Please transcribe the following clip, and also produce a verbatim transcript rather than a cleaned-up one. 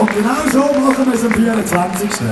Und genauso machen wir es am vierundzwanzigsten